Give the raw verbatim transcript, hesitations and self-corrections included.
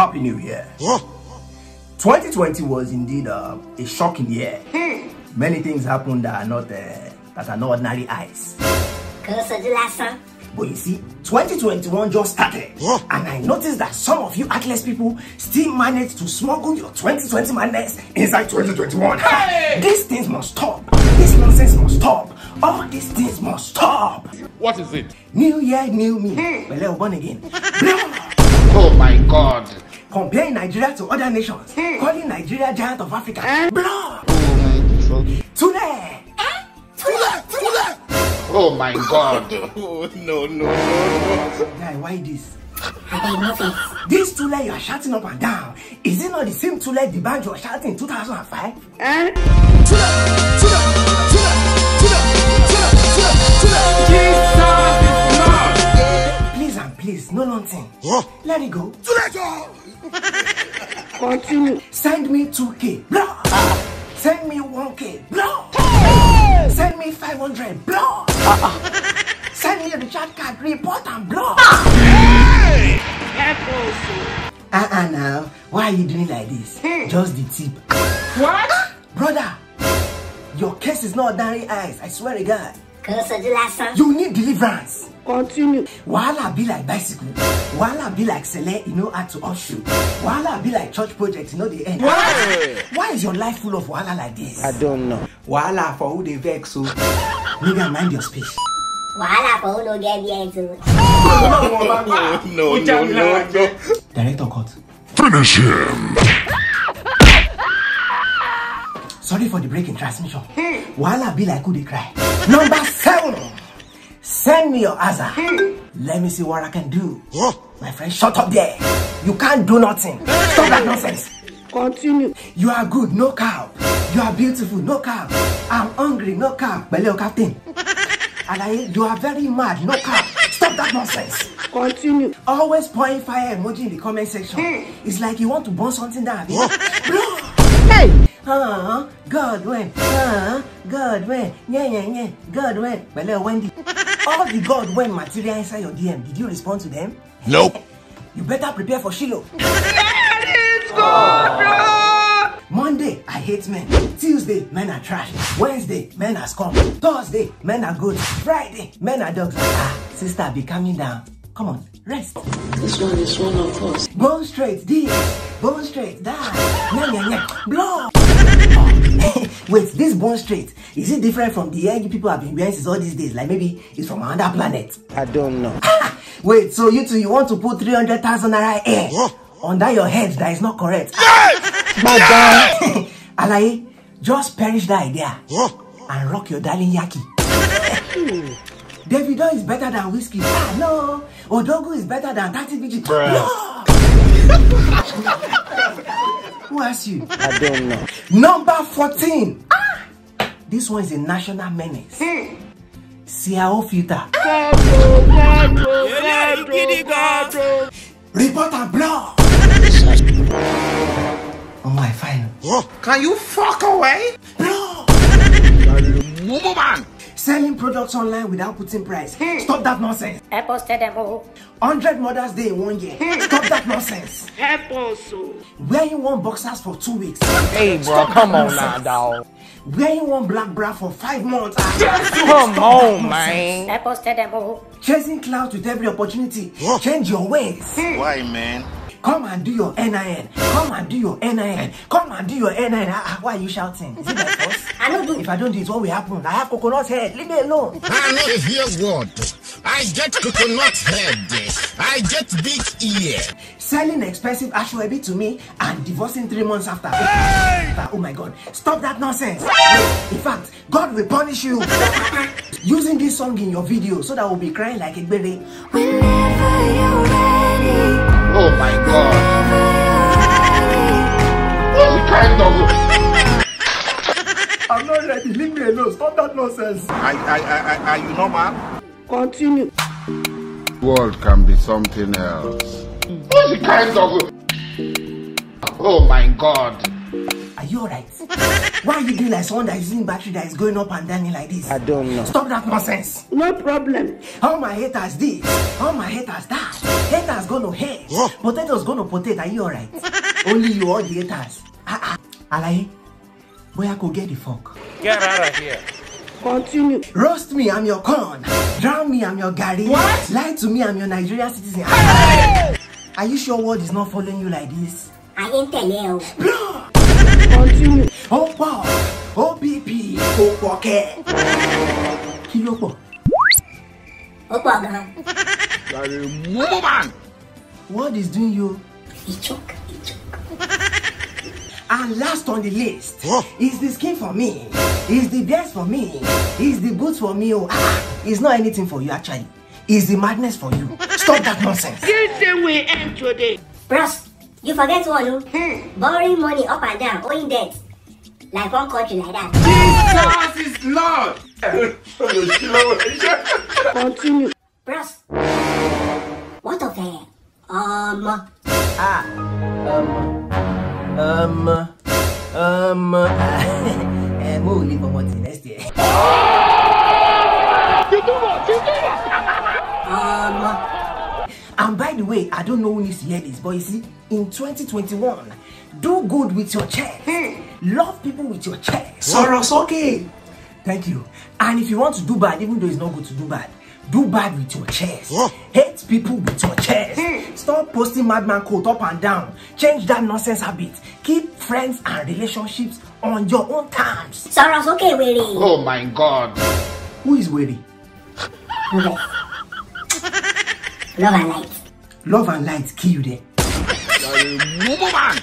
Happy New Year. twenty twenty was indeed uh, a shocking year. Many things happened that are not uh, that are not ordinary eyes. But you see, twenty twenty-one just started, and I noticed that some of you Atlas people still managed to smuggle your twenty twenty madness inside twenty twenty-one. Hey! These things must stop. This nonsense must stop. All these things must stop. What is it? New year, new me. We're born again. Oh my God! Comparing Nigeria to other nations, calling Nigeria giant of Africa. Blah. Today. Oh my God! Oh, no, no, no, no. Guy, why this? This Tule you are shouting up and down, is it not the same Tule the band you are shouting in two thousand five? Eh? Tule! Tule! Tule! Tule! Tule! Tule! Tule! Jesus! Please and please, no nonsense. Huh? Let it go. Tule! Continue. Send me two K. Blah! Send me one K. Blah! Hey! Send me five hundred. Blah! Uh-uh. Send me the chat card, report and block. Hey! Uh-uh now, why are you doing like this? Hey. Just the tip. What? Brother, your case is not ordinary eyes, I swear to God. You need deliverance. Continue. Wahala be like bicycle. Wahala be like Sele, you know how to offshoot. Wahala be like church project, you know the end. Why? Why is your life full of wahala like this? I don't know. Wahala for who they vex so. Nigga, mind your space. Wahala for who don't get me into it. No, no, no, no, no. Director cut. Finish him. Sorry for the break in transmission. Wahala be like who they cry. Number seven. Send me your azar. Let me see what I can do. My friend, shut up there. You can't do nothing. Stop that nonsense. Continue. You are good, no cow. You are beautiful, no cow. I'm hungry, no cow. Beleo captain. And you are very mad, no cow. Stop that nonsense. Continue. Always pouring fire emoji in the comment section. It's like you want to burn something down. Hey. Uh, God went. Uh, God went. Yeah, yeah, yeah. God went. Beleo Wendy. All the God went material inside your D M. Did you respond to them? Nope. You better prepare for Shiloh. Oh. Monday, I hate men. Tuesday, men are trash. Wednesday, men are scum. Thursday, men are good. Friday, men are dogs. Ah, sister, be calming down. Come on, rest. This one is one of us. Go straight, this. Go straight, that. Nya, nya, nya. Blow. Oh. Wait, this bone straight, is it different from the egg people have been wearing all these days? Like maybe it's from another planet. I don't know. Ah, wait, so you two, you want to put three hundred thousand naira air? What? Under your head, that is not correct. Yes! My God! Alaye, just perish that idea. What? And rock your darling Yaki. Davido is better than whiskey. Ah, no. Odogu is better than thirty B G. No. Who asked you? I don't know. Number fourteen. Ah. This one is a national menace. Hmm. Siao filter. Report and block. Oh my, fine. Can you fuck away? Bro! Woman! Selling products online without putting price. Hey. Stop that nonsense. I posted them all. one hundred Mother's Day in one year. Hey. Stop that nonsense. Wearing one boxers for two weeks. Hey, bro, stop come on now, dog. Wearing one black bra for five months. Yes. Come on, man. I posted them all. Chasing clouds with every opportunity. Huh? Change your ways. Hey. Why, man? Come and do your N I N. Come and do your N I N. Come and do your N I N. Why are you shouting? Is it my boss? I don't do it. If I don't do it, what will happen? I have coconut head. Leave me alone. I know if you're what. I get coconut head. I get big ear. Selling expensive ashwabi to me and divorcing three months after. Hey! Oh my God. Stop that nonsense. In fact, God will punish you. Using this song in your video so that we'll be crying like a baby. Whenever you're ready. Oh my God! What kind of? I'm not ready. Leave me alone. Stop that nonsense. I, I, I, I, you know, man. Continue. World can be something else. What kind of? Oh my God! Are you alright? Why are you doing like someone that is using battery that is going up and down like this? I don't know. Stop that nonsense. No problem. How my haters did? How my haters that? Haters gonna hate. Yeah. Potatoes gonna potato. Are you alright? Only you all the haters. Ah ah. Alaye, boy, I could get the fuck. Get out of here. Continue. Roast me, I'm your corn. Drown me, I'm your garri. What? Lie to me, I'm your Nigerian citizen. Hey! Are you sure world is not following you like this? I ain't tell you. Bro! Continue. Oh, wow. Oh, B P. Oh, pocket. Kill Opo. Opo, man. You are a woman. What is doing you? He choke. He choke. And last on the list, oh, is the skin for me, is the dress for me, is the boots for me, oh, ah, it's not anything for you actually, it's the madness for you. Stop that nonsense. This day we end today. Bros, you forget one, hmm. borrowing money up and down, owing debt, like one country like that. Jesus is Lord. Continue. Bros, what of it? Um, ah, um, Um, um, and we'll leave for the next year. Um, and by the way, I don't know who needs to hear this, but you see, in twenty twenty-one, do good with your chest. Hey. Love people with your chest. Soros, okay. Thank you. And if you want to do bad, even though it's not good to do bad, do bad with your chest. Yeah. Hate people with your chest. Mm. Stop posting madman code up and down. Change that nonsense habit. Keep friends and relationships on your own terms. Soros, okay, Weary. Oh my God. Who is Weary? Love and light. Love and light kill you there. You're a woman.